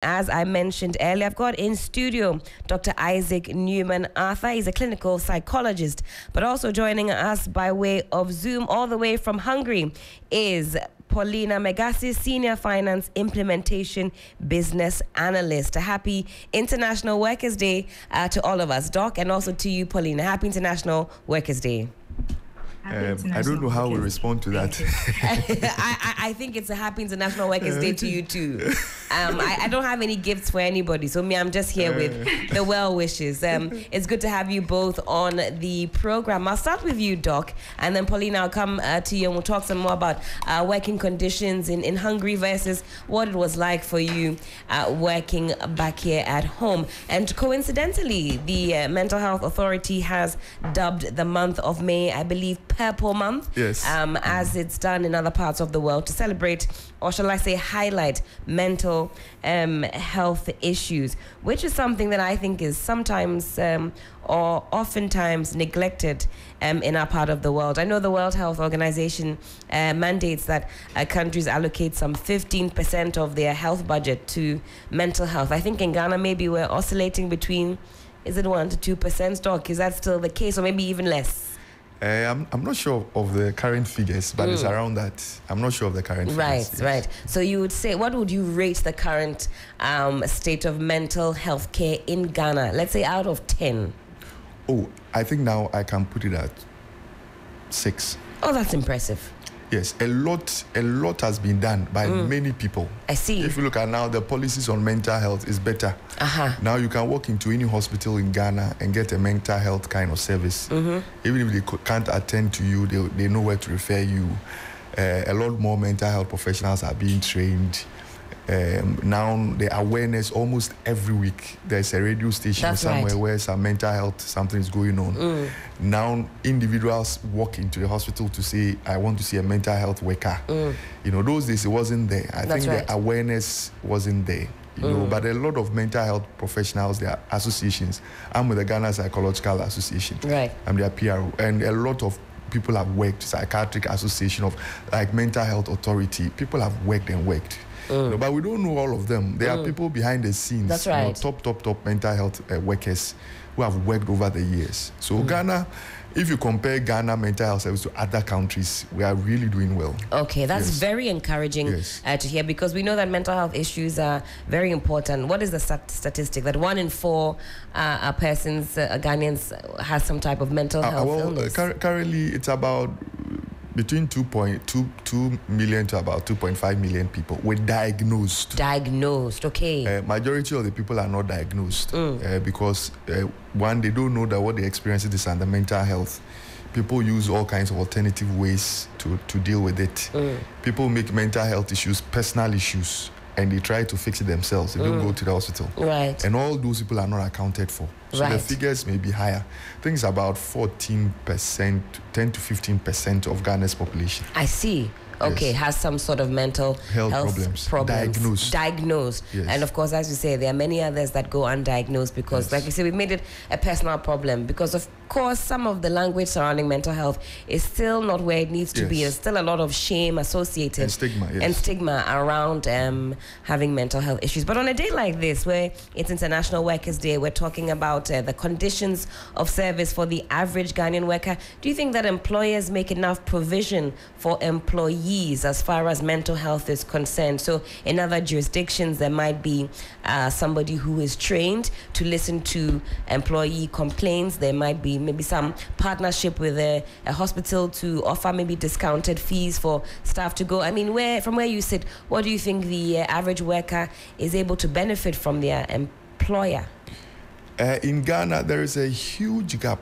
As I mentioned earlier, I've got in studio Dr. Isaac Newman Arthur. He's a clinical psychologist, but also joining us by way of Zoom all the way from Hungary is Paulina Megasi, Senior Finance Implementation Business Analyst. A happy International Workers' Day to all of us, Doc, and also to you, Paulina. Happy International Workers' Day. I don't know how we respond to that. I think it's a happy International Workers' Day to you too. I don't have any gifts for anybody, so me, I'm just here with the well wishes. It's good to have you both on the program. I'll start with you, Doc, and then Paulina, I'll come to you, and we'll talk some more about working conditions in Hungary versus what it was like for you working back here at home. And coincidentally, the Mental Health Authority has dubbed the month of May, I believe, Purple Month, yes, as it's done in other parts of the world, to celebrate, or shall I say highlight, mental health issues, which is something that I think is sometimes or oftentimes neglected in our part of the world. I know the World Health Organization mandates that countries allocate some 15% of their health budget to mental health. I think in Ghana maybe we're oscillating between, is it 1 to 2%, Doc? Is that still the case, or maybe even less? I'm not sure of the current figures, but it's around that. I'm not sure of the current figures. Right, yes. Right. So you would say, what would you rate the current state of mental health care in Ghana? Let's say out of 10. Oh, I think now I can put it at 6. Oh, that's impressive. Yes, a lot has been done by many people. I see. If you look at now, the policies on mental health is better. Now you can walk into any hospital in Ghana and get a mental health kind of service. Even if they can't attend to you, they know where to refer you. A lot more mental health professionals are being trained. Now the awareness, almost every week there's a radio station somewhere where some mental health something is going on. Now individuals walk into the hospital to say, I want to see a mental health worker. You know, those days it wasn't there. I think the awareness wasn't there, you know, but a lot of mental health professionals, their associations. I'm with the Ghana Psychological Association. Right. I'm their PRO, and a lot of people have worked. Psychiatric Association, of like Mental Health Authority, people have worked and worked. You know, but we don't know all of them. There are people behind the scenes, you know, top mental health workers who have worked over the years. So Ghana, if you compare Ghana mental health service to other countries, we are really doing well. Okay, that's very encouraging to hear, because we know that mental health issues are very important. What is the statistic that 1 in 4 persons, Ghanaians, has some type of mental health illness? Currently, it's about between 2.2 million to about 2.5 million people were diagnosed. Diagnosed, okay. Majority of the people are not diagnosed because, one, they don't know that what they experience is under mental health. People use all kinds of alternative ways to deal with it. People make mental health issues personal issues, and they try to fix it themselves. They don't go to the hospital. Right. And all those people are not accounted for. So the figures may be higher. I think it's about 14%, 10 to 15% of Ghana's population. I see. Okay, has some sort of mental health problems. Diagnosed. Yes. And of course, as you say, there are many others that go undiagnosed because, like you say, we've made it a personal problem, because, of course, some of the language surrounding mental health is still not where it needs to be. There's still a lot of shame associated and stigma, around having mental health issues. But on a day like this, where it's International Workers' Day, we're talking about the conditions of service for the average Ghanaian worker. Do you think that employers make enough provision for employees as far as mental health is concerned? So in other jurisdictions, there might be somebody who is trained to listen to employee complaints. There might be maybe some partnership with a hospital to offer maybe discounted fees for staff to go. I mean, from where you sit, what do you think the average worker is able to benefit from their employer? In Ghana, there is a huge gap.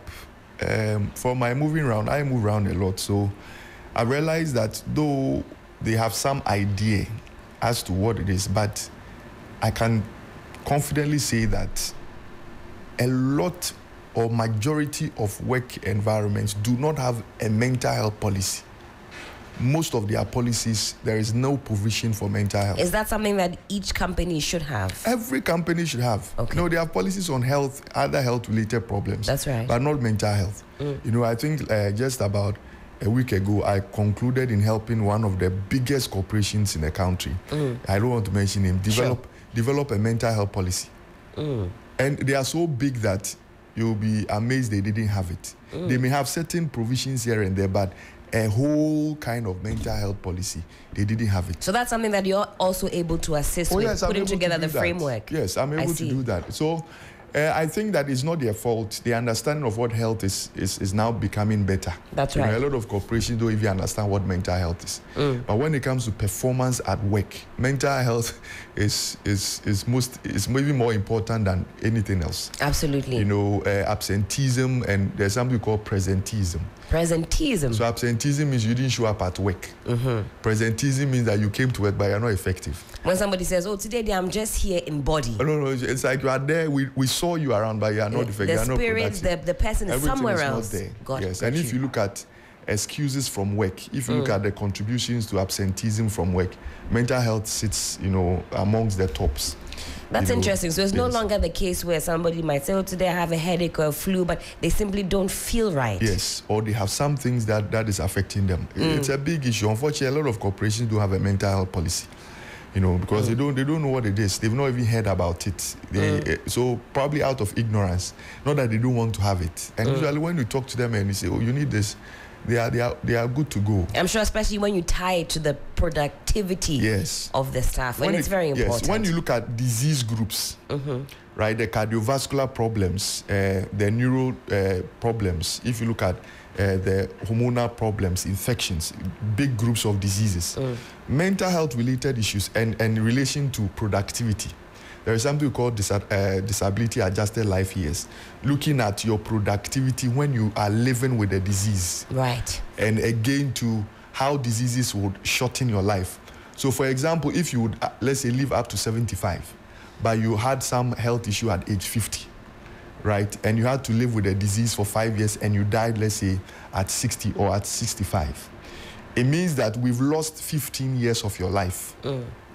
For my moving around, I move around a lot, so I realized that though they have some idea as to what it is, but I can confidently say that a lot or majority of work environments do not have a mental health policy. Most of their policies, there is no provision for mental health. Is that something that each company should have? Every company should have. Okay. No, they have policies on health, other health-related problems. That's right. But not mental health. You know, I think just about a week ago, I concluded in helping one of the biggest corporations in the country. I don't want to mention him. Develop develop a mental health policy. Mm. And they are so big that you'll be amazed they didn't have it. Mm. They may have certain provisions here and there, but a whole kind of mental health policy, they didn't have it. So that's something that you're also able to assist with, yes, putting together the framework. Yes, I'm able to do that. So I think that it's not their fault. The understanding of what health is now becoming better. That's right. You know, a lot of corporations don't even understand what mental health is. Mm. But when it comes to performance at work, mental health is maybe more important than anything else. Absolutely. You know, absenteeism, and there's something called presenteeism. Presenteeism. So absenteeism means you didn't show up at work. Mm-hmm. Presenteeism means that you came to work but you're not effective. When somebody says, oh, today I'm just here in body. Oh, no, it's like you are there, we saw you around but you are not effective. The spirit, the person is somewhere else. Not there. Yes, and if you look at excuses from work, if you look at the contributions to absenteeism from work, mental health sits, you know, amongst the tops. That's interesting. So it's no longer the case where somebody might say, oh, today I have a headache or a flu, but they simply don't feel right. Yes, or they have some things that is affecting them. Mm. It's a big issue. Unfortunately, a lot of corporations do have a mental health policy, you know, because they don't know what it is. They've not even heard about it. So probably out of ignorance, not that they don't want to have it. And usually when you talk to them and you say, oh, you need this, they are good to go. I'm sure, especially when you tie it to the productivity of the staff. And it's very important. Yes, when you look at disease groups, right, the cardiovascular problems, the neural problems, if you look at the hormonal problems, infections, big groups of diseases, mental health-related issues and in relation to productivity. There is something called disability-adjusted life years, looking at your productivity when you are living with a disease. Right. And again, to how diseases would shorten your life. So, for example, if you would, let's say, live up to 75, but you had some health issue at age 50, right, and you had to live with a disease for 5 years and you died, let's say, at 60 or at 65, it means that we've lost 15 years of your life.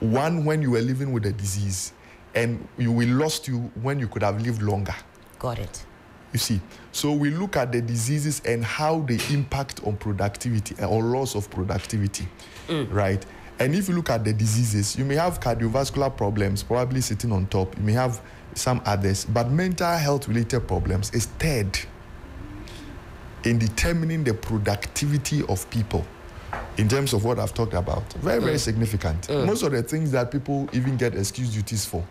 One when you were living with a disease, and we lost you when you could have lived longer. Got it. You see, so we look at the diseases and how they impact on productivity or loss of productivity, right? And if you look at the diseases, you may have cardiovascular problems, probably sitting on top. You may have some others, but mental health-related problems is third in determining the productivity of people. In terms of what I've talked about, very, very significant. Most of the things that people even get excuse duties for,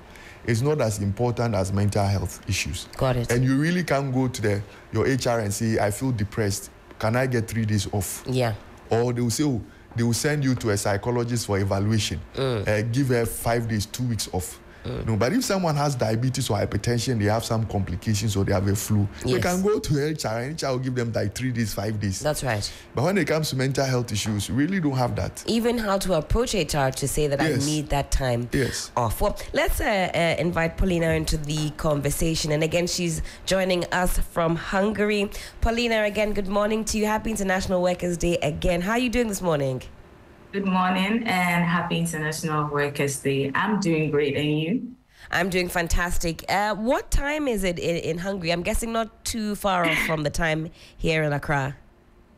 it's not as important as mental health issues. Got it. And you really can't go to your HR and say, I feel depressed. Can I get 3 days off? Yeah. Or they will say, oh, they will send you to a psychologist for evaluation. Give her 5 days, 2 weeks off. No, but if someone has diabetes or hypertension, they have some complications or they have a flu, they can go to HR and HR will give them like 3 days, 5 days. That's right. But when it comes to mental health issues, we really don't have that. Even how to approach HR to say that I need that time off. Well, let's invite Paulina into the conversation. And again, she's joining us from Hungary. Paulina, again, good morning to you. Happy International Workers' Day again. How are you doing this morning? Good morning and happy International Workers' Day. I'm doing great, and you? I'm doing fantastic. What time is it in Hungary? I'm guessing not too far off from the time here in Accra.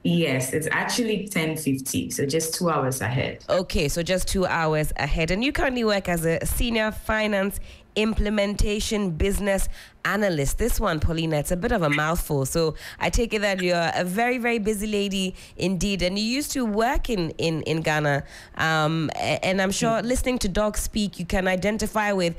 Yes, it's actually 10:50, so just 2 hours ahead. Okay, so just 2 hours ahead. And you currently work as a senior finance implementation business analyst. This one, Paulina, it's a bit of a mouthful. So I take it that you're a very, very busy lady indeed. And you used to work in Ghana. And I'm sure listening to Doc speak, you can identify with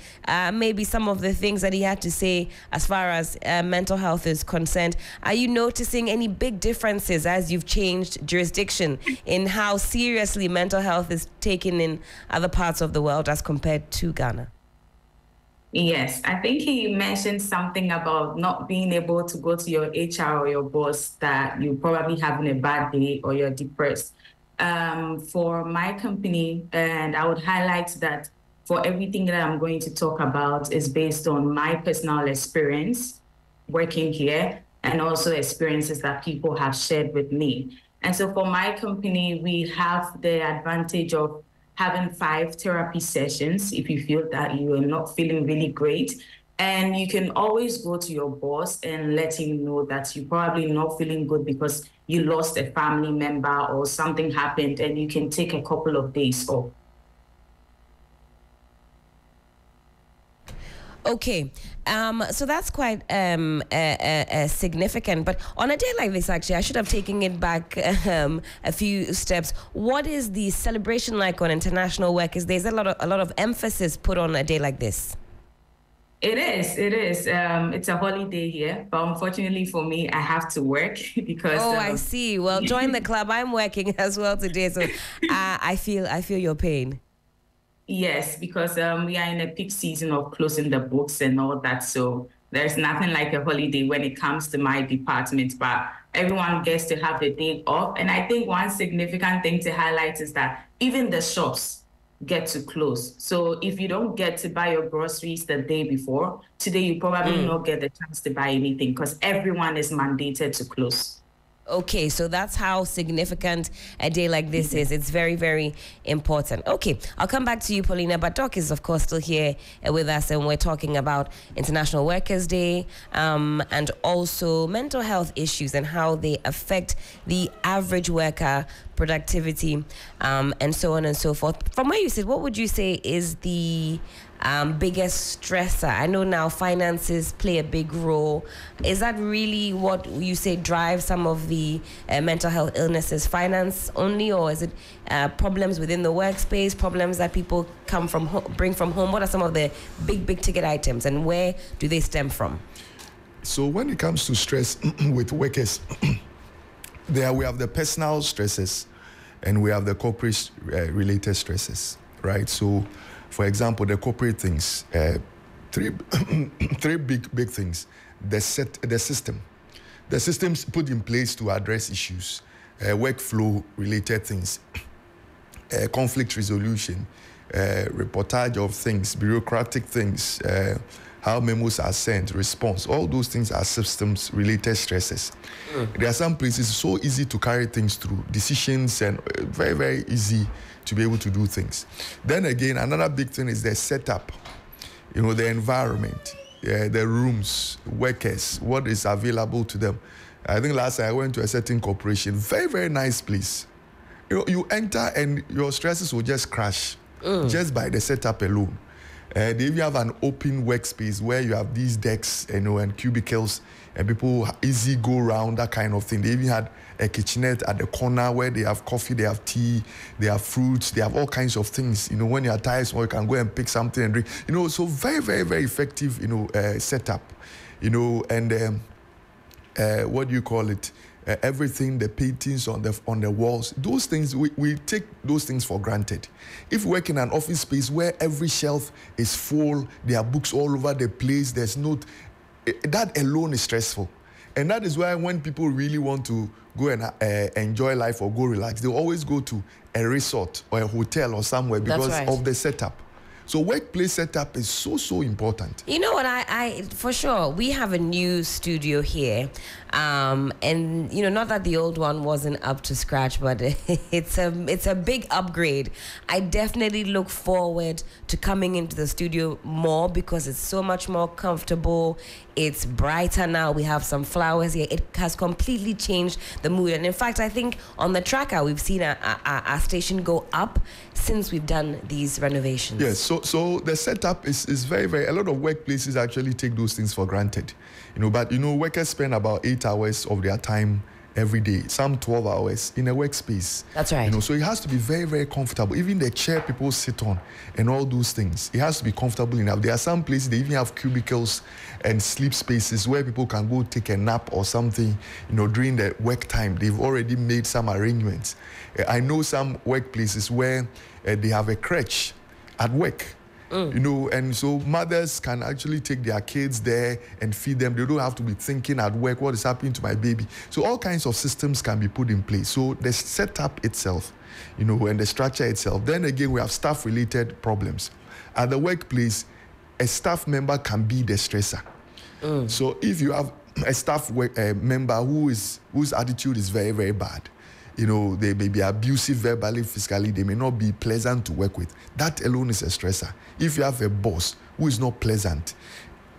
maybe some of the things that he had to say as far as mental health is concerned. Are you noticing any big differences as you've changed jurisdiction in how seriously mental health is taken in other parts of the world as compared to Ghana? Yes, I think he mentioned something about not being able to go to your HR or your boss that you're probably having a bad day or you're depressed. For my company, and I would highlight that for everything that I'm going to talk about is based on my personal experience working here and also experiences that people have shared with me. And so for my company, we have the advantage of having 5 therapy sessions if you feel that you are not feeling really great. And you can always go to your boss and let him know that you're probably not feeling good because you lost a family member or something happened, and you can take a couple of days off. Okay, so that's quite significant. But on a day like this, actually, I should have taken it back a few steps. What is the celebration like on International Workers' Day? There's a lot of emphasis put on a day like this. It is. It is. It's a holiday here, but unfortunately for me, I have to work because. Oh, I see. Well, join the club. I'm working as well today, so I feel your pain. Yes, because we are in a peak season of closing the books and all that, so there's nothing like a holiday when it comes to my department, but everyone gets to have the day off. And I think one significant thing to highlight is that even the shops get to close. So if you don't get to buy your groceries the day before, today you probably not get the chance to buy anything because everyone is mandated to close. Okay, so that's how significant a day like this is. It's very, very important. Okay, I'll come back to you, Paulina, but Doc is, of course, still here with us, and we're talking about International Workers' Day and also mental health issues and how they affect the average worker, productivity, and so on and so forth. From where you sit, what would you say is the biggest stressor? I know now finances play a big role. Is that really what you say drives some of the mental health illnesses? Finance only, or is it problems within the workspace, problems that people bring from home? What are some of the big ticket items, and where do they stem from? So when it comes to stress with workers, there we have the personal stresses and we have the corporate related stresses, right? So for example, the corporate things, three big things. The systems put in place to address issues, workflow related things, conflict resolution, reportage of things, bureaucratic things, how memos are sent, response. All those things are systems related stresses. There are some places so easy to carry things through, decisions, and very, very easy to be able to do things. Then again, another big thing is the setup, you know, the environment, the rooms, workers, what is available to them. I think last time I went to a certain corporation, very, very nice place. You know, you enter and your stresses will just crash just by the setup alone. They even have an open workspace where you have these decks, you know, and cubicles, and people easy go around, that kind of thing. They even had a kitchenette at the corner where they have coffee, they have tea, they have fruits, they have all kinds of things. You know, when you are tired, you can go and pick something and drink. You know, so very, very, very effective, you know, setup. You know, and what do you call it? Everything, the paintings on the walls, those things, we take those things for granted. If we work in an office space where every shelf is full, there are books all over the place, there's that alone is stressful. And that is why when people really want to go and enjoy life or go relax, they always go to a resort or a hotel or somewhere because of the setup. So workplace setup is so, so important. You know what, I for sure, we have a new studio here. And, you know, not that the old one wasn't up to scratch, but it's a big upgrade. I definitely look forward to coming into the studio more because it's so much more comfortable. It's brighter now. We have some flowers here. It has completely changed the mood. And in fact, I think on the tracker, we've seen our station go up since we've done these renovations. Yes, so the setup is very, very, a lot of workplaces actually take those things for granted. You know, but, you know, workers spend about 8 hours of their time every day, some 12 hours in a workspace. That's right. You know, so it has to be very, very comfortable. Even the chair people sit on and all those things, it has to be comfortable enough. There are some places they even have cubicles and sleep spaces where people can go take a nap or something, you know, during the work time. They've already made some arrangements. I know some workplaces where they have a crèche at work. You know, and so mothers can actually take their kids there and feed them. They don't have to be thinking at work, what is happening to my baby? So all kinds of systems can be put in place. So the setup itself, you know, and the structure itself. Then again, we have staff-related problems. At the workplace, a staff member can be the stressor. So if you have a staff member whose attitude is very, very bad, you know, they may be abusive verbally, physically, they may not be pleasant to work with. That alone is a stressor. If you have a boss who is not pleasant,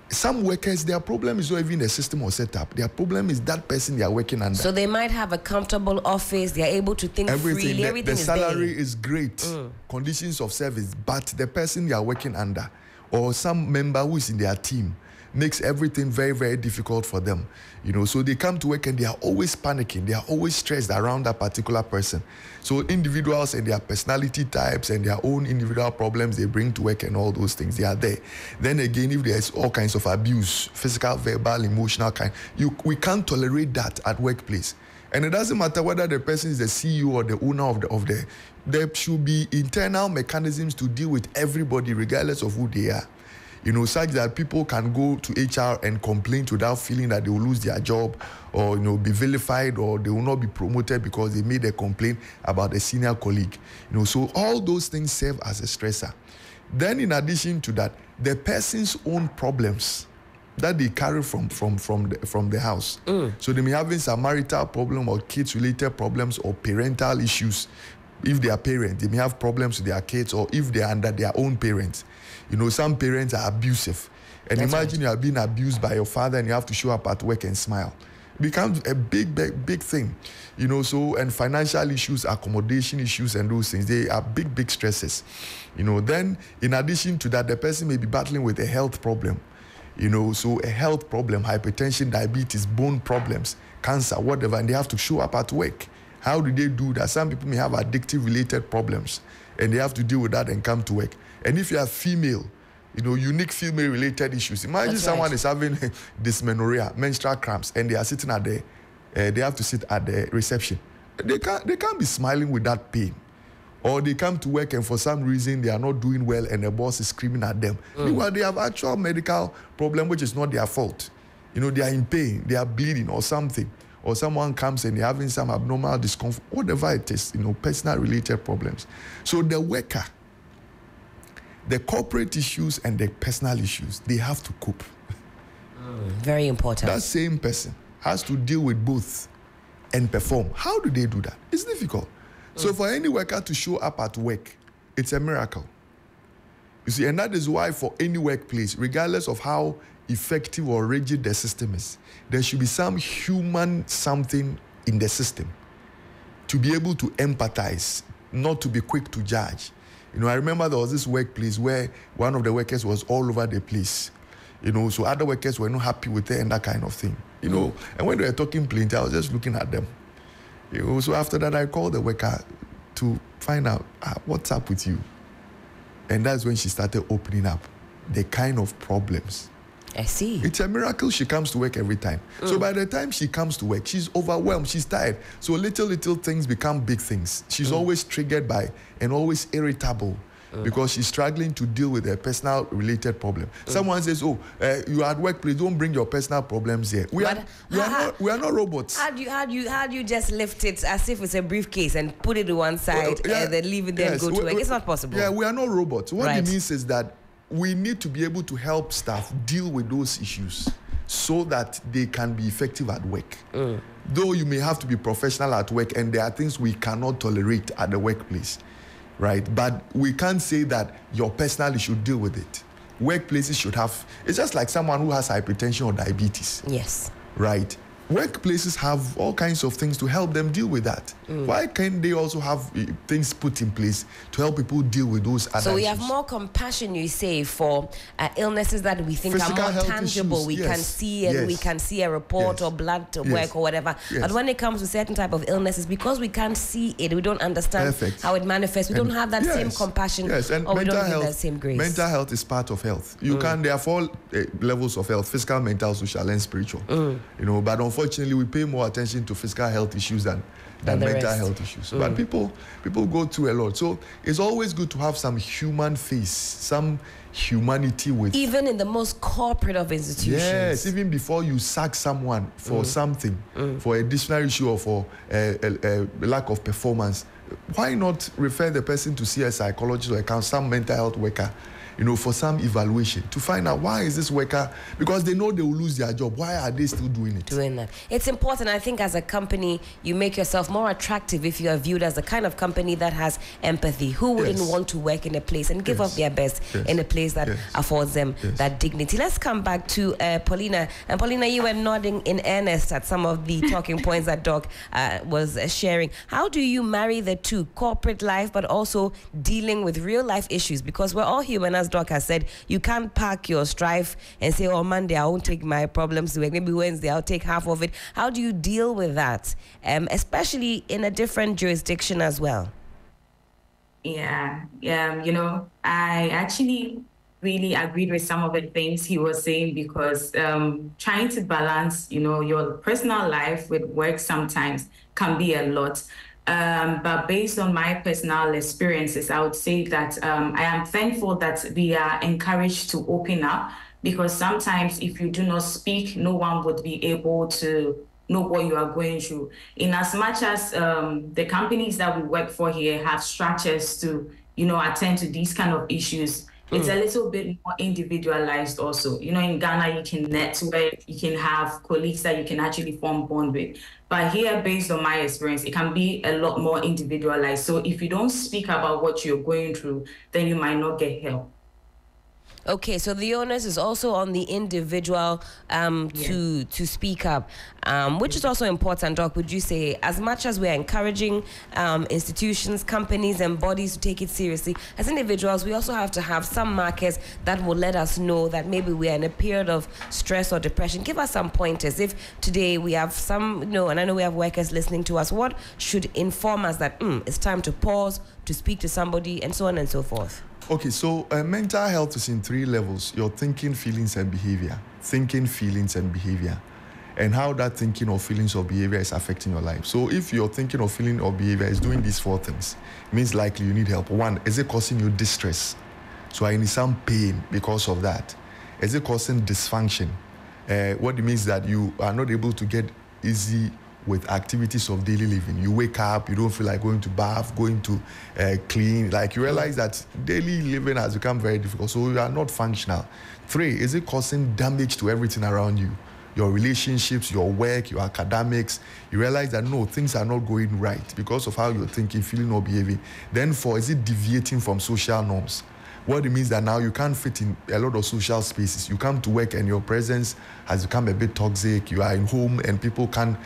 some workers, their problem is not even the system or setup. Their problem is that person they are working under. So they might have a comfortable office. They are able to think freely. Everything is there. The salary is great. Conditions of service. But the person they are working under or some member who is in their team makes everything very, very difficult for them. You know, so they come to work and they are always panicking. They are always stressed around that particular person. So individuals and their personality types and their own individual problems they bring to work and all those things, they are there. Then again, if there's all kinds of abuse, physical, verbal, emotional kind, we can't tolerate that at workplace. And it doesn't matter whether the person is the CEO or the owner of the, there should be internal mechanisms to deal with everybody regardless of who they are. You know, such that people can go to HR and complain without feeling that they will lose their job or, you know, be vilified or they will not be promoted because they made a complaint about a senior colleague. You know, so all those things serve as a stressor. Then in addition to that, the person's own problems that they carry from the house. So they may have some marital problem or kids-related problems or parental issues. If they are parents, they may have problems with their kids or if they are under their own parents. You know, some parents are abusive. And that's imagine right. You are being abused by your father and you have to show up at work and smile. It becomes a big, big, big thing. You know, so, and financial issues, accommodation issues and those things, they are big, big stresses. You know, then in addition to that, the person may be battling with a health problem. You know, so a health problem, hypertension, diabetes, bone problems, cancer, whatever, and they have to show up at work. How do they do that? Some people may have addictive-related problems, and they have to deal with that and come to work. And if you are female, you know, unique female-related issues. Imagine that's someone right. is having dysmenorrhea, menstrual cramps, and they are sitting at the, they have to sit at the reception. They can't be smiling with that pain. Or they come to work and for some reason they are not doing well and the boss is screaming at them. Meanwhile, they have actual medical problem which is not their fault. You know, they are in pain, they are bleeding or something. Or someone comes and they're having some abnormal discomfort, whatever it is, you know, personal related problems. So the worker, the corporate issues and the personal issues, they have to cope. Very important. That same person has to deal with both and perform. How do they do that? It's difficult. So for any worker to show up at work, it's a miracle. You see, and that is why for any workplace, regardless of how effective or rigid the system is, there should be some human something in the system to be able to empathize, not to be quick to judge. You know, I remember there was this workplace where one of the workers was all over the place. You know, so other workers were not happy with her and that kind of thing. You know, and when they were talking plenty, I was just looking at them. You know, so after that, I called the worker to find out what's up with you. And that's when she started opening up the kind of problems. I see. It's a miracle she comes to work every time. So by the time she comes to work, she's overwhelmed, she's tired. So little things become big things. She's always triggered by and always irritable because she's struggling to deal with a personal related problem. Someone says, oh, you are at work, please don't bring your personal problems here. We are not robots. How do you just lift it as if it's a briefcase and put it to one side and then leave it there and go to work? It's not possible. Yeah, we are not robots. What it means is that we need to be able to help staff deal with those issues so that they can be effective at work. Though you may have to be professional at work, and there are things we cannot tolerate at the workplace, right? But we can't say that your personal issue, deal with it. Workplaces should have, it's just like someone who has hypertension or diabetes. Yes. Right? Workplaces have all kinds of things to help them deal with that. Why can't they also have things put in place to help people deal with those other issues? We have more compassion, you say, for illnesses that we think physical are more tangible. Issues. We can see and we can see a report or blood to work or whatever. But when it comes to certain type of illnesses, because we can't see it, we don't understand how it manifests. We don't have that same compassion or we don't have that same grace. Mental health is part of health. You can, there are four levels of health: physical, mental, social, and spiritual. You know, but unfortunately, we pay more attention to physical health issues than mental health issues. But people go through a lot. So it's always good to have some human face, some humanity with. Even in the most corporate of institutions. Yes, even before you sack someone for something, for a disciplinary issue or for a lack of performance, why not refer the person to see a psychologist or some mental health worker? You know, for some evaluation to find out why is this worker, because they know they will lose their job. Why are they still doing it? Doing that. It's important. I think as a company, you make yourself more attractive if you are viewed as the kind of company that has empathy. Who wouldn't want to work in a place and give up their best in a place that affords them that dignity? Let's come back to Paulina. And Paulina, you were nodding in earnest at some of the talking points that Doc was sharing. How do you marry the two, corporate life, but also dealing with real life issues? Because we're all human as last doc has said, you can't pack your strife and say, oh, Monday, I won't take my problems to work. Maybe Wednesday, I'll take half of it. How do you deal with that, especially in a different jurisdiction as well? Yeah, I actually really agreed with some of the things he was saying, because trying to balance, your personal life with work sometimes can be a lot. But based on my personal experiences, I would say that I am thankful that we are encouraged to open up, because sometimes if you do not speak, no one would be able to know what you are going through. In as much as the companies that we work for here have structures to, attend to these kind of issues, it's a little bit more individualized also. In Ghana, you can network, you can have colleagues that you can actually form bond with. But here, based on my experience, it can be a lot more individualized. So if you don't speak about what you're going through, then you might not get help. Okay, so the onus is also on the individual to speak up, which is also important, Doc. Would you say, as much as we're encouraging institutions, companies, and bodies to take it seriously, as individuals, we also have to have some markers that will let us know that maybe we are in a period of stress or depression? Give us some pointers. If today we have some, and I know we have workers listening to us, what should inform us that it's time to pause, to speak to somebody, and so on and so forth? Okay, so mental health is in three levels: your thinking, feelings, and behavior. Thinking, feelings, and behavior. And how that thinking or feelings or behavior is affecting your life. So if your thinking or feeling or behavior is doing these four things, it means likely you need help. One, is it causing you distress? So I need some pain because of that. Is it causing dysfunction? What it means that you are not able to get easy with activities of daily living. You wake up, you don't feel like going to bath, going to clean. Like, you realize that daily living has become very difficult, so you are not functional. Three, is it causing damage to everything around you? Your relationships, your work, your academics. You realize that, no, things are not going right because of how you're thinking, feeling, or behaving. Then four, is it deviating from social norms? What it means that now you can't fit in a lot of social spaces. You come to work and your presence has become a bit toxic. You are in home and people can't,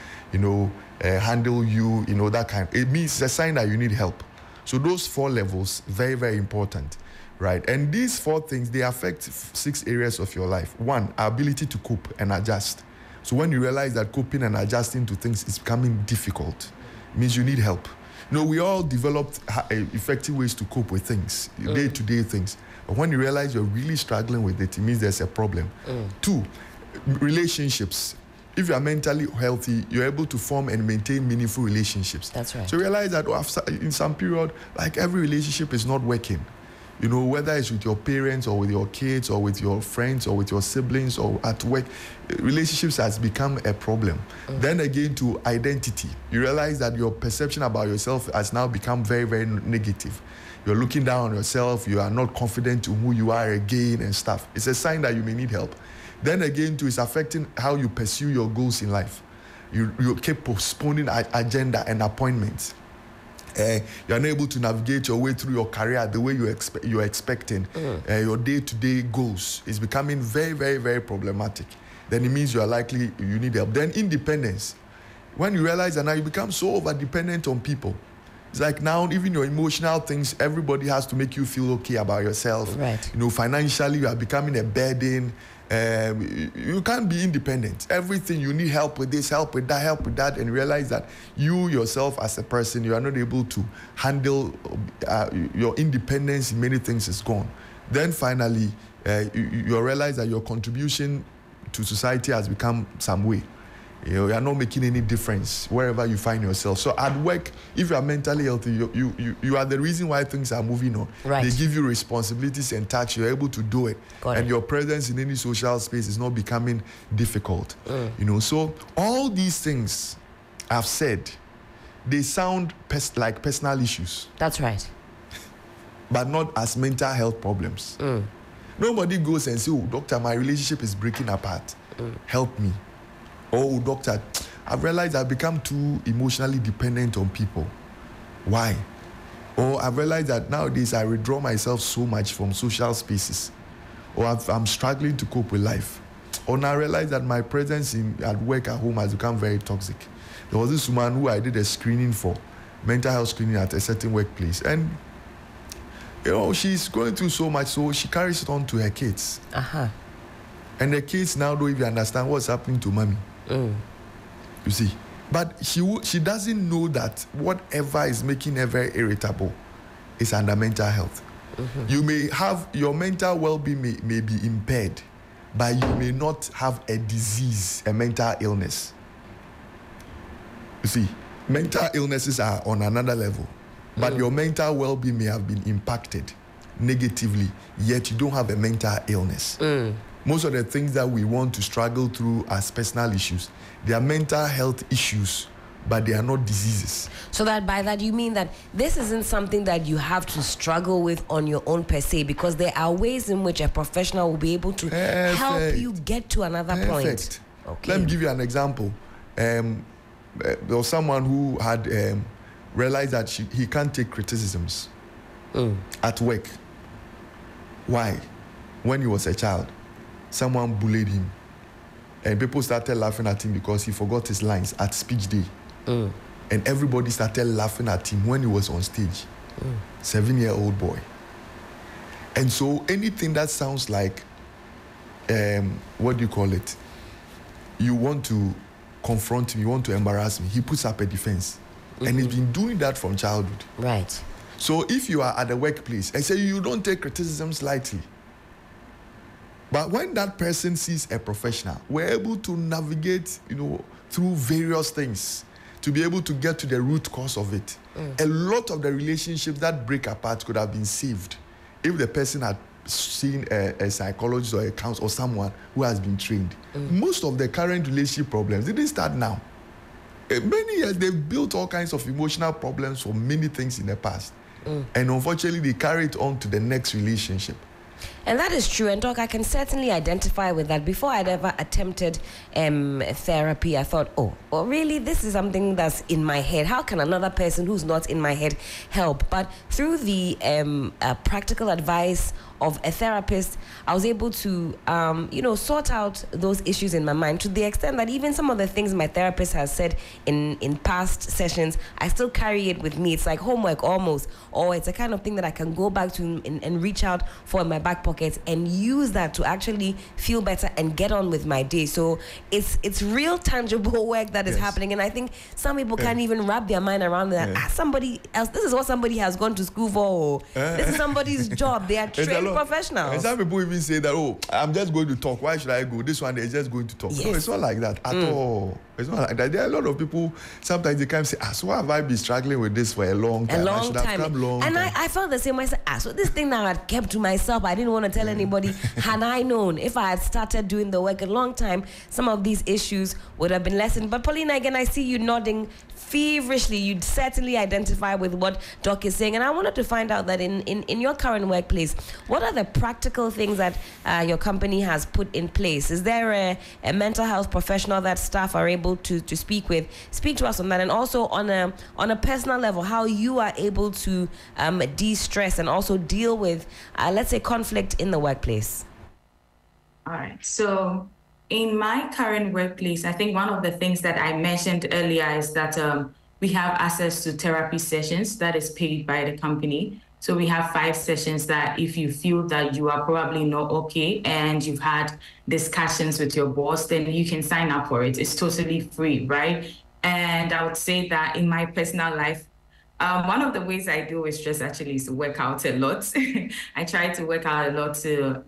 handle you, that kind. It means it's a sign that you need help. So those four levels, very, very important, right? And these four things, they affect six areas of your life. One, our ability to cope and adjust. So when you realize that coping and adjusting to things is becoming difficult, it means you need help. No, we all developed effective ways to cope with things, day-to-day things. But when you realize you're really struggling with it, it means there's a problem. Two, relationships. If you are mentally healthy, you're able to form and maintain meaningful relationships. That's right. So realize that in some period, like, every relationship is not working. Whether it's with your parents or with your kids or with your friends or with your siblings or at work, relationships has become a problem. Then again, to identity. You realize that your perception about yourself has now become very, very negative. You're looking down on yourself. You are not confident in who you are again and stuff. It's a sign that you may need help. Then again, too, it's affecting how you pursue your goals in life. You keep postponing agenda and appointments. You're unable to navigate your way through your career the way you're expecting. Your day-to-day goals is becoming very, very, very problematic. Then it means you need help. Then independence. When you realize that now you become so over-dependent on people. It's like now even your emotional things, everybody has to make you feel okay about yourself. Right. Financially, you are becoming a burden. You can't be independent. Everything, you need help with this, help with that, help with that, and realize that you yourself as a person, you are not able to handle your independence in many things is gone. Then finally, you realize that your contribution to society has become some way. You are not making any difference wherever you find yourself. So at work, if you are mentally healthy, you are the reason why things are moving on. Right. They give you responsibilities and tasks. You're able to do it. And your presence in any social space is not becoming difficult. So all these things I've said, they sound like personal issues. That's right. But not as mental health problems. Nobody goes and says, oh, doctor, my relationship is breaking apart. Help me. Oh, doctor, I've realized I've become too emotionally dependent on people. Why? Or I've realized that nowadays I withdraw myself so much from social spaces. Or I'm struggling to cope with life. Or now I realize that my presence at work, at home, has become very toxic. There was this woman who I did a screening for, mental health screening at a certain workplace. And you know, she's going through so much, so she carries it on to her kids. Uh-huh. And the kids now don't even understand what's happening to mommy. Mm. You see? But she doesn't know that whatever is making her very irritable is under mental health. Mm-hmm. You may have, your mental well-being may be impaired, but you may not have a disease, a mental illness. You see, mental illnesses are on another level, but your mental well-being may have been impacted negatively, yet you don't have a mental illness. Mm. Most of the things that we want to struggle through as personal issues, they are mental health issues, but they are not diseases. So that by that you mean that this isn't something that you have to struggle with on your own per se, because there are ways in which a professional will be able to help you get to another point. Okay. Let me give you an example. There was someone who had realized that he can't take criticisms at work. Why? When he was a child, someone bullied him. And people started laughing at him because he forgot his lines at speech day. Mm. And everybody started laughing at him when he was on stage. Mm. 7-year-old boy. And so anything that sounds like, what do you call it? You want to confront him, you want to embarrass me. He puts up a defense. Mm-hmm. And he's been doing that from childhood. Right. So if you are at the workplace and say you don't take criticisms lightly, but when that person sees a professional, we're able to navigate, you know, through various things to be able to get to the root cause of it. Mm. A lot of the relationships that break apart could have been saved if the person had seen a psychologist or a counselor or someone who has been trained. Mm. Most of the current relationship problems, they didn't start now. Many years, they've built all kinds of emotional problems for many things in the past. Mm. And unfortunately, they carry it on to the next relationship. And that is true. And, Doc, I can certainly identify with that. Before I'd ever attempted therapy, I thought, oh, well, really, this is something that's in my head. How can another person who's not in my head help? But through the practical advice of a therapist, I was able to, you know, sort out those issues in my mind to the extent that even some of the things my therapist has said in past sessions, I still carry it with me. It's like homework almost, or it's a kind of thing that I can go back to and reach out for in my back pocket and use that to actually feel better and get on with my day. So it's real tangible work that is happening, and I think some people can't even wrap their mind around that. Ah, somebody else, this is what somebody has gone to school for. This is somebody's job. They are trained professionals. And some people even say that, oh, I'm just going to talk. Why should I go? This one is just going to talk. Yes. No, it's not like that at all. It's not like that. There are a lot of people, sometimes they come and say, ah, so have I been struggling with this for a long time? I should have come long. I felt the same. I said, ah, so this thing that I had kept to myself, I didn't want to tell anybody. Had I known, if I had started doing the work a long time, some of these issues would have been lessened. But Paulina, again, I see you nodding feverishly. You'd certainly identify with what Doc is saying. And I wanted to find out that in your current workplace, what are the practical things that your company has put in place? Is there a mental health professional that staff are able to speak with? Speak to us on that, and also on a personal level, how you are able to de-stress and also deal with, let's say, conflict in the workplace. All right. So in my current workplace, I think one of the things that I mentioned earlier is that we have access to therapy sessions that is paid by the company. So we have 5 sessions that if you feel that you are probably not okay and you've had discussions with your boss, then you can sign up for it. It's totally free, right? And I would say that in my personal life, one of the ways I deal with stress actually is to work out a lot. I try to work out a lot to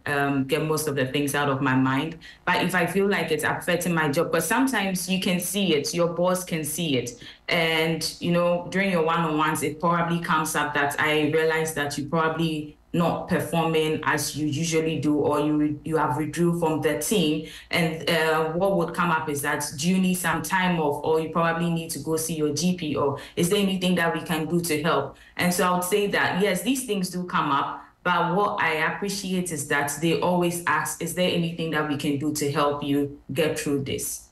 get most of the things out of my mind. But if I feel like it's affecting my job, but sometimes you can see it, your boss can see it. And, you know, during your one-on-ones, it probably comes up that I realize that you probably not performing as you usually do, or you have withdrew from the team, and what would come up is that, do you need some time off, or you probably need to go see your GP, or is there anything that we can do to help? And so I would say that yes, these things do come up, but what I appreciate is that they always ask, is there anything that we can do to help you get through this?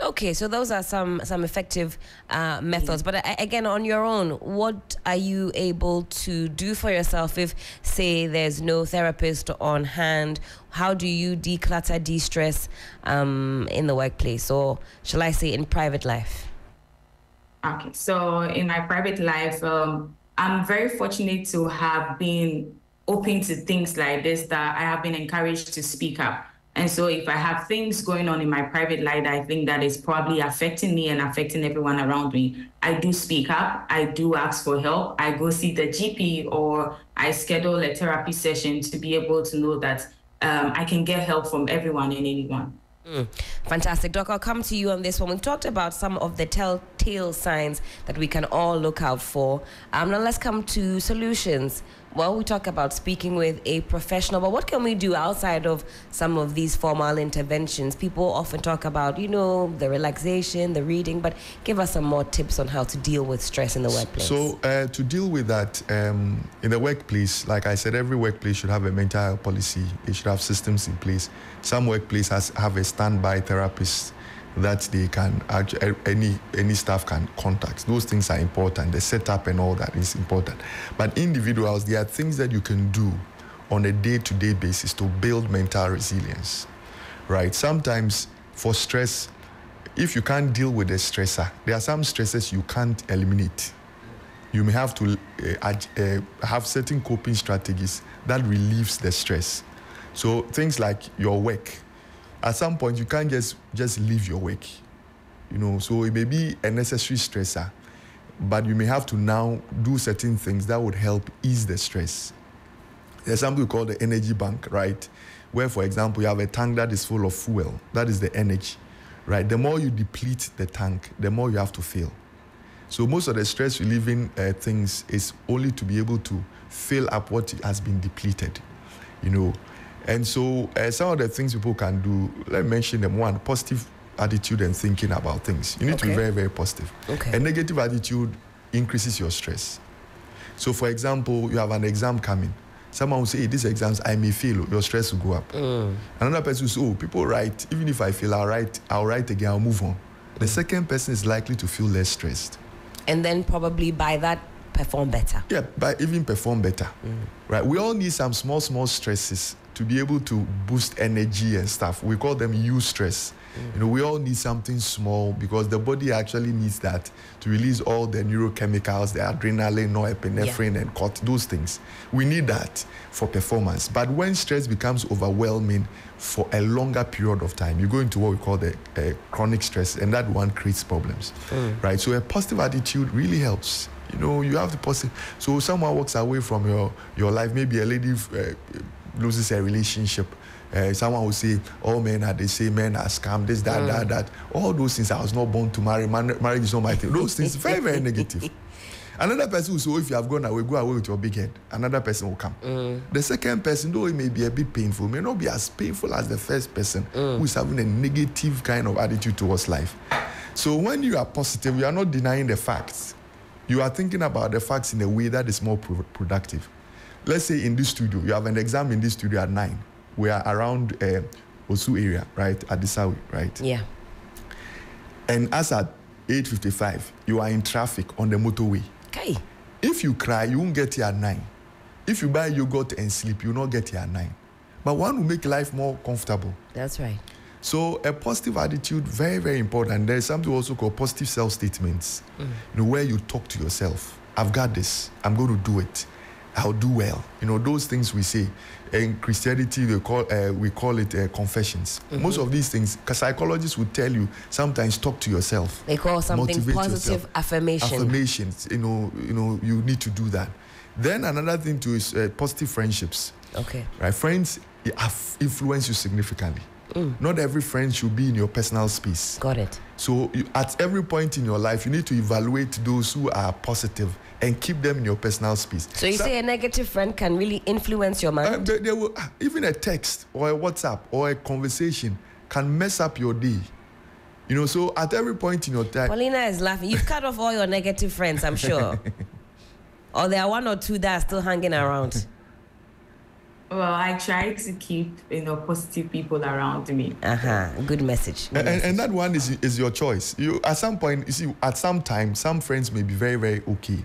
Okay, so those are some effective methods. But again, on your own, what are you able to do for yourself if, say, there's no therapist on hand? How do you declutter, de-stress in the workplace, or shall I say in private life? Okay, so in my private life, I'm very fortunate to have been open to things like this, that I have been encouraged to speak up. And so if I have things going on in my private life that I think that is probably affecting me and affecting everyone around me, I do speak up, I do ask for help, I go see the GP, or I schedule a therapy session to be able to know that I can get help from everyone and anyone. Fantastic. Doc, I'll come to you on this one. We've talked about some of the telltale signs that we can all look out for. Now let's come to solutions. Well, we talk about speaking with a professional, but what can we do outside of some of these formal interventions? People often talk about, you know, the relaxation, the reading, but give us some more tips on how to deal with stress in the workplace. So to deal with that in the workplace, like I said, every workplace should have a mental health policy. It should have systems in place. Some workplaces have a standby therapist that they can actually, any staff can contact. Those things are important. The setup and all that is important. But individuals, there are things that you can do on a day-to-day basis to build mental resilience, right? Sometimes for stress, if you can't deal with the stressor, there are some stresses you can't eliminate. You may have to have certain coping strategies that relieves the stress. So things like your work. At some point, you can't just leave your work, you know, so it may be a necessary stressor, but you may have to now do certain things that would help ease the stress. There's something called the energy bank, right? Where, for example, you have a tank that is full of fuel. That is the energy, right? The more you deplete the tank, the more you have to fill. So most of the stress relieving things is only to be able to fill up what has been depleted, you know. And so some of the things people can do, let me mention them. One, positive attitude and thinking about things. You need to be very, very positive. A negative attitude increases your stress. So, for example, you have an exam coming. Someone will say, hey, these exams, I may fail. Your stress will go up. Another person will say, oh, people write. Even if I fail, I'll write again, I'll move on. The second person is likely to feel less stressed. And then probably by that, perform better. Yeah, but even perform better. Right? We all need some small stresses to be able to boost energy and stuff. We call them eustress. You know, we all need something small because the body actually needs that to release all the neurochemicals, the adrenaline, norepinephrine, and those things. We need that for performance. But when stress becomes overwhelming for a longer period of time, you go into what we call the chronic stress, and that one creates problems, right? So a positive attitude really helps. You know, you have the positive. So someone walks away from your life, maybe a lady loses a relationship. Someone will say, oh, men are, they say men are scam, this, that, that. All those things, I was not born to marry. Marriage is not my thing. Those things, very, very negative. Another person will say, oh, if you have gone away, go away with your big head. Another person will come. The second person, though it may be a bit painful, may not be as painful as the first person who is having a negative kind of attitude towards life. So when you are positive, you are not denying the facts. You are thinking about the facts in a way that is more productive. Let's say in this studio, you have an exam in this studio at 9. We are around Osu area, right? At Adisawi, right? Yeah. And as at 8:55, you are in traffic on the motorway. Okay. If you cry, you won't get here at 9. If you buy yogurt and sleep, you will not get here at 9. But one will make life more comfortable. That's right. So a positive attitude, very, very important. There's something also called positive self-statements, you know, where you talk to yourself. I've got this. I'm going to do it. I'll do well. You know, those things we say. In Christianity, we call it confessions. Most of these things, psychologists would tell you, sometimes talk to yourself. They call something positive affirmation. Affirmations, you know, you need to do that. Then another thing too is positive friendships. Okay. Right, friends influence you significantly. Not every friend should be in your personal space. Got it. So at every point in your life, you need to evaluate those who are positive and keep them in your personal space. So you say a negative friend can really influence your mind? They will, even a text or a WhatsApp or a conversation can mess up your day. You know, so at every point in your time... Paulina is laughing. You've cut off all your negative friends, I'm sure. Or there are one or two that are still hanging around. Well, I try to keep, you know, positive people around me. Good message. And that one is your choice. You at some point, you see, at some time, some friends may be very, very okay.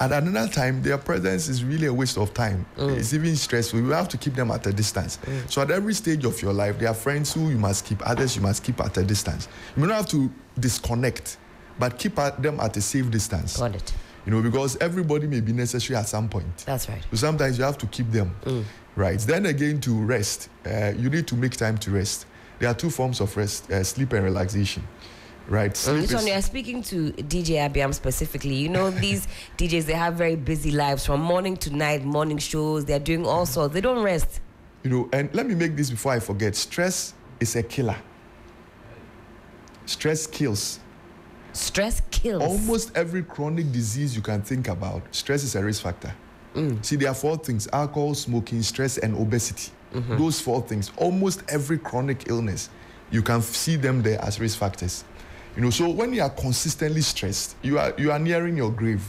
At another time, their presence is really a waste of time. It's even stressful. You have to keep them at a distance. So at every stage of your life, there are friends who you must keep, others you must keep at a distance. You may not have to disconnect, but keep them at a safe distance. Got it. You know, because everybody may be necessary at some point. That's right. So sometimes you have to keep them. Mm. Right. Then again, to rest, you need to make time to rest. There are two forms of rest, sleep and relaxation. Right. You're speaking to DJ Abiam specifically. You know, these DJs, they have very busy lives from morning to night, morning shows. They're doing all sorts. They don't rest. You know, and let me make this before I forget. Stress is a killer. Stress kills. Stress kills. Almost every chronic disease you can think about, stress is a risk factor. Mm. See, there are four things: alcohol, smoking, stress, and obesity. Mm-hmm. Those four things. Almost every chronic illness, you can see them there as risk factors. You know, so when you are consistently stressed, you are nearing your grave.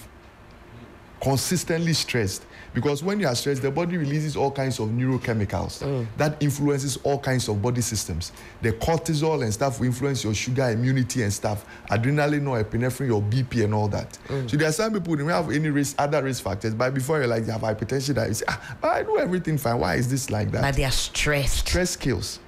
Consistently stressed. Because when you are stressed, the body releases all kinds of neurochemicals that influences all kinds of body systems. The cortisol and stuff will influence your sugar, immunity and stuff, adrenaline or epinephrine, your BP and all that. Mm. So there are some people who don't have any risk, other risk factors, but before you like they have hypertension, that you say, I do everything fine. Why is this like that? But they are stressed. Stress kills.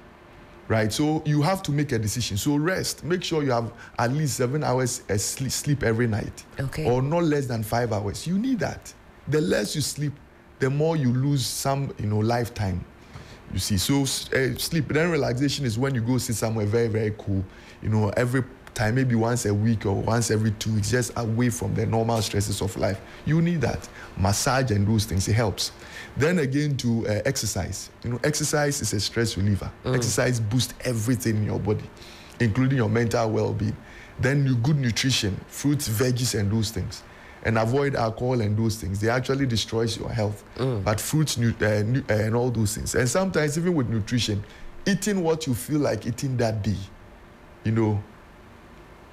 Right, so you have to make a decision. So rest. Make sure you have at least 7 hours sleep every night. Okay. Or not less than 5 hours. You need that. The less you sleep, the more you lose some, you know, lifetime. You see, so sleep. Then relaxation is when you go sit somewhere very, very cool. You know, every time, maybe once a week or once every 2 weeks, just away from the normal stresses of life. You need that. Massage and those things, it helps. Then again, to exercise. You know, exercise is a stress reliever. Mm. Exercise boosts everything in your body, including your mental well-being. Then good nutrition, fruits, veggies, and those things. And avoid alcohol and those things. They actually destroys your health. Mm. But fruits and all those things. And sometimes, even with nutrition, eating what you feel like eating that day, you know,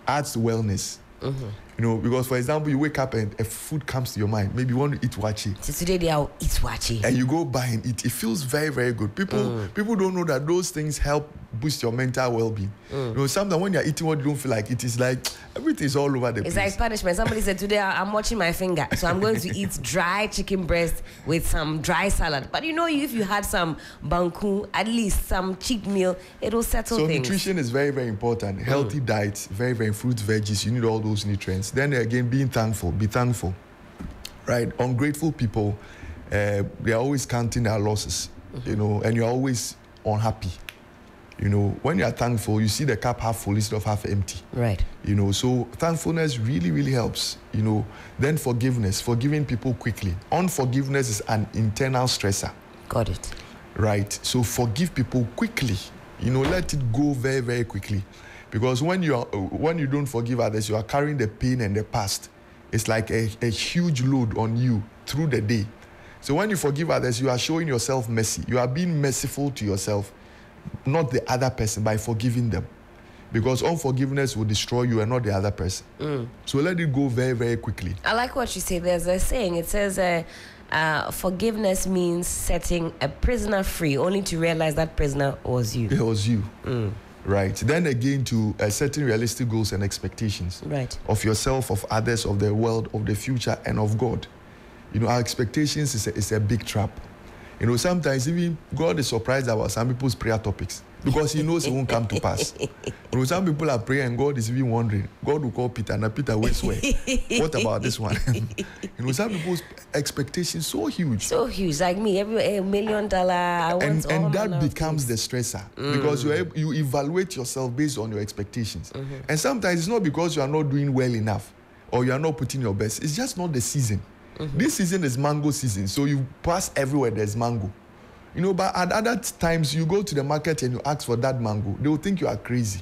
adds to wellness. Mm-hmm. You know, because for example, you wake up and a food comes to your mind. Maybe you want to eat wache. So today I'll eat wache. And you go buy and eat. It feels very, very good. People don't know that those things help boost your mental well-being. Mm. You know, sometimes when you're eating what you don't feel like it is like everything's all over the place. It's like punishment. Somebody said today I'm watching my finger, so I'm going to eat dry chicken breast with some dry salad. But you know, if you had some banku, at least some cheap meal, it'll settle things. So nutrition is very, very important. Healthy diet, very, very fruits, veggies. You need all those nutrients. Then again, being thankful, be thankful, right? Ungrateful people, they are always counting their losses, you know, and you're always unhappy. You know, when you are thankful, you see the cup half full instead of half empty. Right. You know, so thankfulness really, really helps, you know. Then forgiveness, forgiving people quickly. Unforgiveness is an internal stressor. Got it. Right. So forgive people quickly, you know, let it go very, very quickly. Because when you don't forgive others, you are carrying the pain and the past. It's like a huge load on you through the day. So when you forgive others, you are showing yourself mercy. You are being merciful to yourself, not the other person, by forgiving them. Because unforgiveness will destroy you and not the other person. Mm. So let it go very, very quickly. I like what you say. There's a saying. It says... forgiveness means setting a prisoner free, only to realize that prisoner was you. It was you. Mm. Right. Then again, to setting realistic goals and expectations. Right. Of yourself, of others, of the world, of the future, and of God. You know, our expectations is a big trap. You know, sometimes even God is surprised about some people's prayer topics because He knows it won't come to pass. You know, some people are praying and God is even wondering. God will call Peter, now Peter waits where? What about this one? You know, some people's expectations so huge. So huge, like me, every $1 million. I want and that becomes the stressor because you evaluate yourself based on your expectations. Mm-hmm. And sometimes it's not because you are not doing well enough or you are not putting your best. It's just not the season. Mm-hmm. This season is mango season, so you pass everywhere there's mango. You know, but at other times, you go to the market and you ask for that mango. They will think you are crazy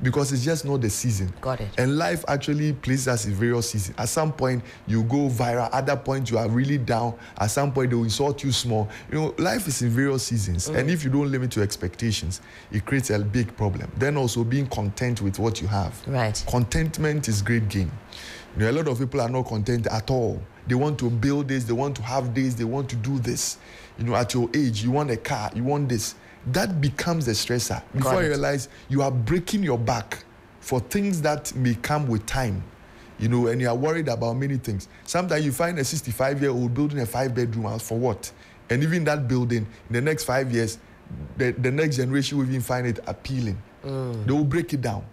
because it's just not the season. Got it. And life actually places us in various seasons. At some point, you go viral. At that point, you are really down. At some point, they will insult you small. You know, life is in various seasons. Mm. And if you don't limit your expectations, it creates a big problem. Then also being content with what you have. Right. Contentment is great gain. You know, a lot of people are not content at all. They want to build this, they want to have this, they want to do this. You know, at your age, you want a car, you want this. That becomes a stressor. Before you realize, you are breaking your back for things that may come with time. You know, and you are worried about many things. Sometimes you find a 65-year-old building a 5-bedroom house for what? And even that building, in the next 5 years, the next generation will even find it appealing. They will break it down,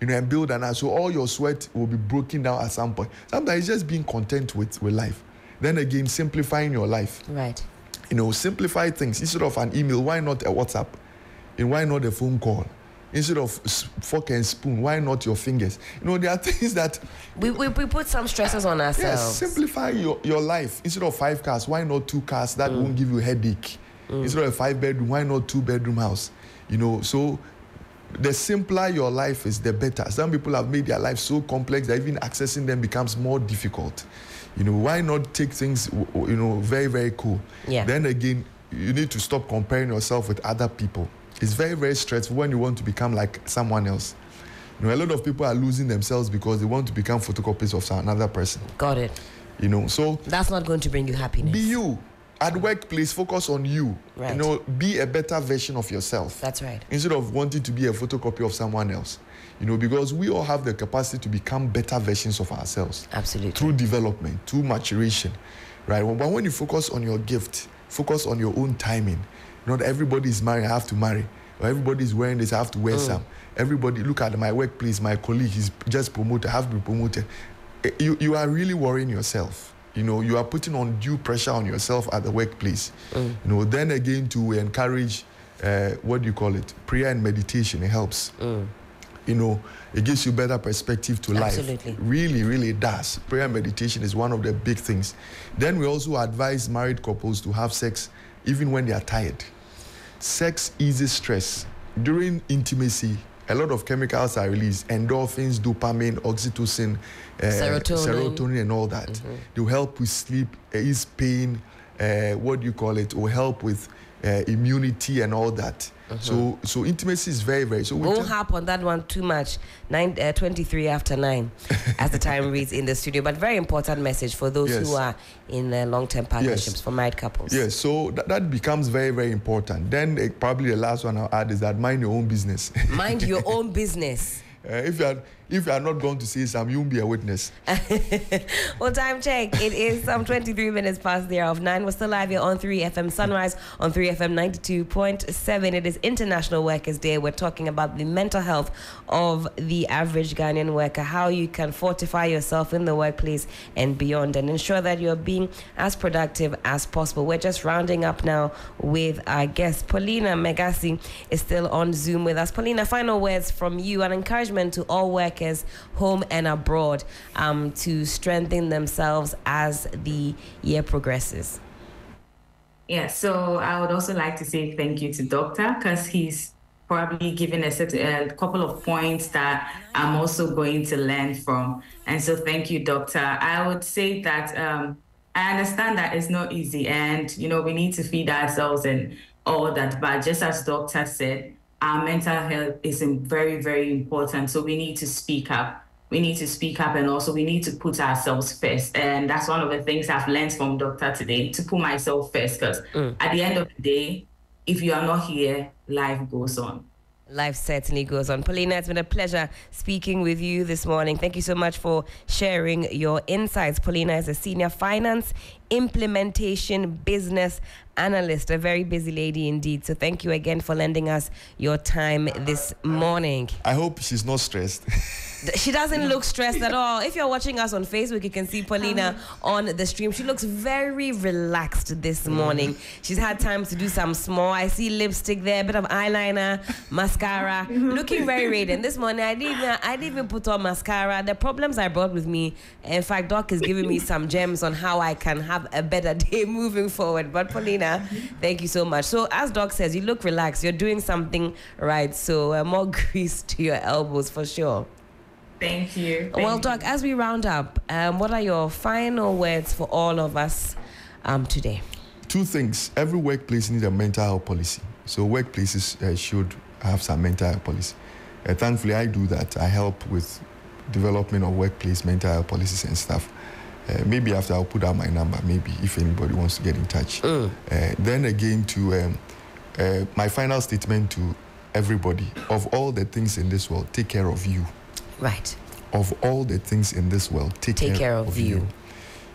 you know, and build on that. So all your sweat will be broken down at some point. Sometimes it's just being content with life. Then again, simplifying your life. Right. You know, simplify things. Instead of an email, why not a WhatsApp? And why not a phone call? Instead of fork and spoon, why not your fingers? You know, there are things that... We put some stresses on ourselves. Yes, simplify your life. Instead of 5 cars, why not 2 cars? That won't give you a headache. Instead of a 5-bedroom, why not 2-bedroom house? You know, so the simpler your life is, the better. Some people have made their life so complex that even accessing them becomes more difficult. You know, why not take things, you know, very, very cool? Yeah. Then again, you need to stop comparing yourself with other people. It's very, very stressful when you want to become like someone else. You know, a lot of people are losing themselves because they want to become photocopies of another person. Got it. You know, so... That's not going to bring you happiness. Be you. At workplace, focus on you. Right. You know, be a better version of yourself. That's right. Instead of wanting to be a photocopy of someone else. You know, because we all have the capacity to become better versions of ourselves. Absolutely. Through development, through maturation, right? But when you focus on your gift, focus on your own timing. Not everybody is married, I have to marry. Or everybody is wearing this, I have to wear some. Everybody, look at my workplace, my colleague, he's just promoted, I have been promoted. You are really worrying yourself. You know, you are putting undue pressure on yourself at the workplace. You know, then again, to encourage, what do you call it? Prayer and meditation, it helps. You know, it gives you better perspective to life. Absolutely. Really, really does. Prayer and meditation is one of the big things. Then we also advise married couples to have sex even when they are tired. Sex eases stress. During intimacy, a lot of chemicals are released. Endorphins, dopamine, oxytocin, serotonin and all that. They will help with sleep, ease pain, what do you call it, will help with immunity and all that. So intimacy is very, very... So don't harp on that one too much. 23 after 9, as the time reads in the studio. But very important message for those who are in long-term partnerships, for married couples. Yes, so that becomes very, very important. Then probably the last one I'll add is that mind your own business. Mind your own business. If you are not going to say some, you won't be a witness. Well, time check. It is some 23 minutes past the hour of 9. We're still live here on 3FM Sunrise on 3FM 92.7. It is International Workers' Day. We're talking about the mental health of the average Ghanaian worker, how you can fortify yourself in the workplace and beyond and ensure that you're being as productive as possible. We're just rounding up now with our guest. Paulina Megasi is still on Zoom with us. Paulina, final words from you, an encouragement to all workers home and abroad, to strengthen themselves as the year progresses. Yeah, so I would also like to say thank you to Doctor, because he's probably given us a couple of points that I'm also going to learn from. And so thank you, Doctor. I would say that I understand that it's not easy and, you know, we need to feed ourselves and all that. But just as Doctor said, our mental health is very, very important. So we need to speak up. We need to speak up, and also we need to put ourselves first. And that's one of the things I've learned from Doctor today, to put myself first. Because at the end of the day, if you are not here, life goes on. Life certainly goes on. Paulina, it's been a pleasure speaking with you this morning. Thank you so much for sharing your insights. Paulina is a senior finance implementation business analyst, a very busy lady indeed. So thank you again for lending us your time this morning. I hope she's not stressed. She doesn't look stressed at all. If you're watching us on Facebook, you can see Paulina on the stream. She looks very relaxed this morning. She's had time to do some small. I see lipstick there, a bit of eyeliner, mascara. Looking very radiant. This morning, I didn't even put on mascara. The problems I brought with me, in fact, Doc is giving me some gems on how I can have a better day moving forward. But Paulina, thank you so much. So as Doc says, you look relaxed. You're doing something right. So more grease to your elbows for sure. Thank you. Well, Doc, as we round up, what are your final words for all of us today? Two things. Every workplace needs a mental health policy. So workplaces should have some mental health policy. Thankfully, I do that. I help with development of workplace mental health policies and stuff. Maybe after I'll put out my number, maybe, if anybody wants to get in touch. Then again, to my final statement to everybody, of all the things in this world, take care of you. Right. Of all the things in this world, take care of you.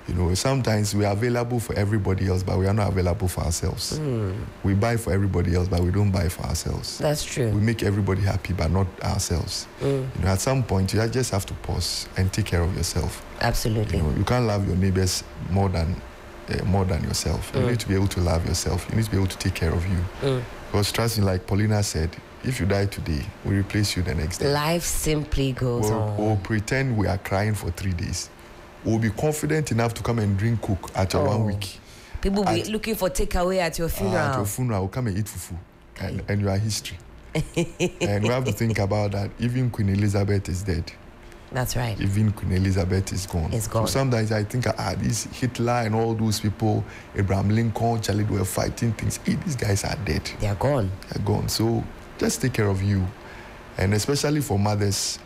You know, sometimes we are available for everybody else, but we are not available for ourselves. Mm. We buy for everybody else, but we don't buy for ourselves. That's true. We make everybody happy, but not ourselves. Mm. You know, at some point, you just have to pause and take care of yourself. Absolutely. You know, you can't love your neighbors more than yourself. Mm. You need to be able to love yourself. You need to be able to take care of you. Mm. Because trust me, like Paulina said, if you die today, we replace you the next day. Life simply goes on. We'll pretend we are crying for 3 days. We'll be confident enough to come and drink Coke at your 1 week. People will be looking for takeaway at your funeral. At your funeral, we'll come and eat fufu. Okay. And you are history. And we have to think about that. Even Queen Elizabeth is dead. That's right. Even Queen Elizabeth is gone. It's gone. So sometimes I think, these Hitler and all those people, Abraham Lincoln, Charlie, they were fighting things. These guys are dead. They are gone. They are gone. So just take care of you. And especially for mothers,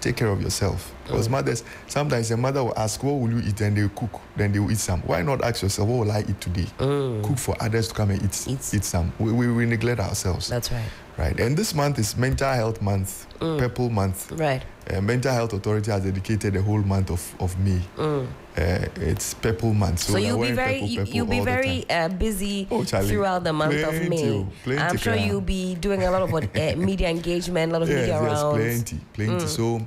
take care of yourself. Because mothers, sometimes a mother will ask, what will you eat? And they will cook. Then they will eat some. Why not ask yourself, what will I eat today? Mm. Cook for others to come and eat some. We neglect ourselves. That's right. Right. And this month is Mental Health Month, Purple Month. Right. Mental Health Authority has dedicated the whole month of May. Mm. It's Purple Month. So you'll be very, busy throughout the month of May. I'm sure you'll be doing a lot of media engagement, a lot of media rounds. Plenty. So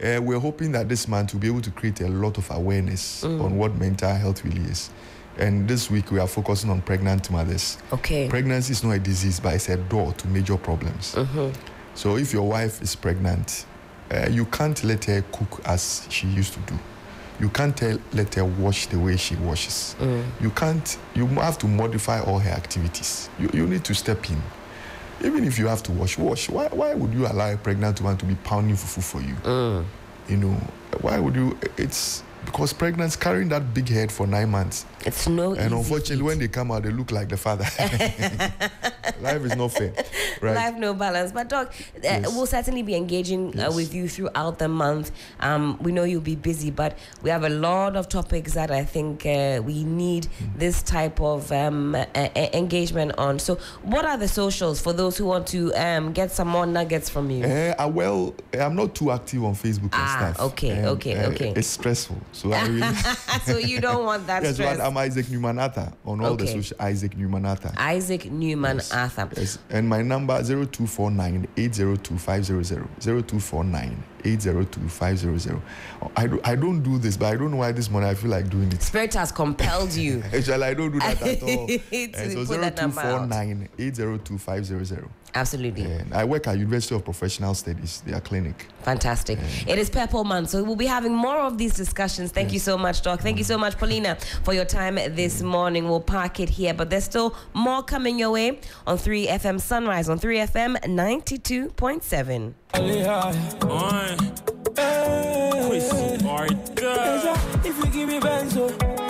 we're hoping that this month we'll be able to create a lot of awareness on what mental health really is. And this week we are focusing on pregnant mothers. Okay. Pregnancy is not a disease, but it's a door to major problems. Mm-hmm. So if your wife is pregnant, you can't let her cook as she used to do. You can't let her wash the way she washes. Mm. You have to modify all her activities. You need to step in. Even if you have to wash. Why would you allow a pregnant woman to be pounding fufu for you? Mm. You know, why would you? It's because pregnancy, carrying that big head for 9 months. It's no And unfortunately, when they come out, they look like the father. Life is not fair. Right? Life, no balance. But, Doc, we'll certainly be engaging with you throughout the month. We know you'll be busy, but we have a lot of topics that I think we need this type of engagement on. So what are the socials for those who want to get some more nuggets from you? Well, I'm not too active on Facebook and stuff. Okay. It's stressful. So, so you don't want that stress. Yes, so I'm Isaac Newman Arthur on all the social. Isaac Newman Arthur. Isaac Newman Arthur. Yes. And my number 0249-802-500. 0249-802-500. I don't do this, but I don't know why this morning I feel like doing it. Spirit has compelled you. Actually, I don't do that at all. So 0249-802-500. Absolutely. And I work at University of Professional Studies, their clinic. Fantastic. It is Purple Month, so we'll be having more of these discussions. Thank you so much, Doc. Thank you so much, Paulina, for your time this morning. We'll park it here, but there's still more coming your way on 3FM Sunrise on 3FM 92.7. If you give me benzo.